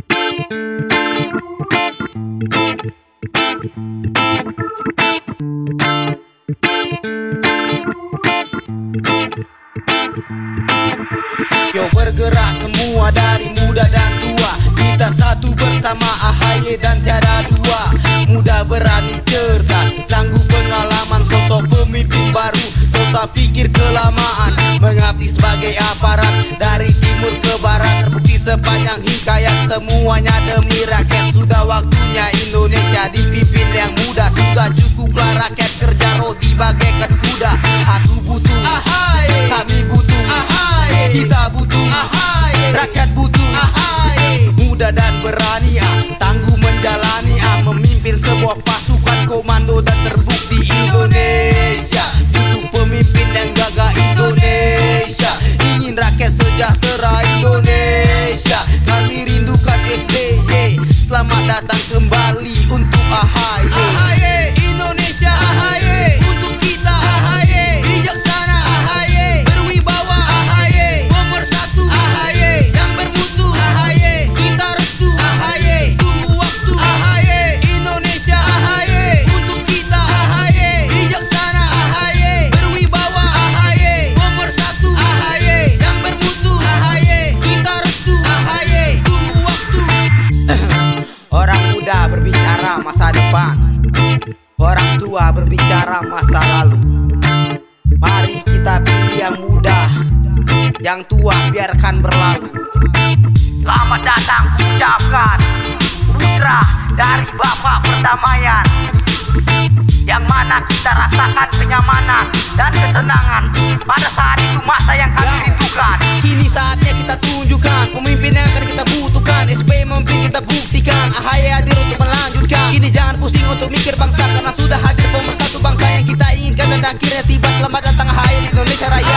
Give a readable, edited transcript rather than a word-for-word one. Yo bergerak semua dari muda dan tua, kita satu bersama AHY dan tiada dua. Muda berani cerdas, tangguh pengalaman, sosok pemimpin baru. Dosa pikir kelamaan, mengabdi sebagai aparat dari timur ke barat, terbukti sepanjang hikayat semuanya demi rakyat. Sudah waktunya Indonesia dipimpin yang muda, sudah cukuplah rakyat kerja rodi bagaikan kuda. Aku butuh AHY, kami butuh AHY, kita butuh AHY, rakyat butuh AHY. Muda dan berani, tangguh menjalani, memimpin sebuah pasukan komando dan terbukti. Indonesia butuh pemimpin yang gagah. Indonesia ingin rakyat sejahtera. Indonesia kami rindukan SBY. Selamat datang kembali untuk AHY. AHY Indonesia, AHY untuk kita. AHY bijaksana. AHY berwibawa. AHY pemersatu. AHY yang bermutu. AHY kita restu. AHY tunggu waktu. AHY Indonesia, AHY untuk kita. AHY bijaksana. AHY berwibawa. AHY pemersatu. AHY yang bermutu. AHY kita restu. AHY tunggu waktu. Orang muda berbicara masa depan, orang tua berbicara masa lalu. Mari kita pilih yang muda, yang tua biarkan berlalu. Selamat datang ucapkan, putra dari Bapak Perdamaian, yang mana kita rasakan kenyamanan dan ketenangan pada saat itu masa yang kami rindukan. Kini saatnya kita tunjukkan pemimpin yang akan kita butuhkan. SBY memimpin, kita buktikan. AHY hadir untuk melanjutkan. Kini jangan pusing untuk mikir bangsa, karena sudah hadir pemersatu bangsa yang kita inginkan. Dan akhirnya tiba, selamat datang AHY di Indonesia Raya.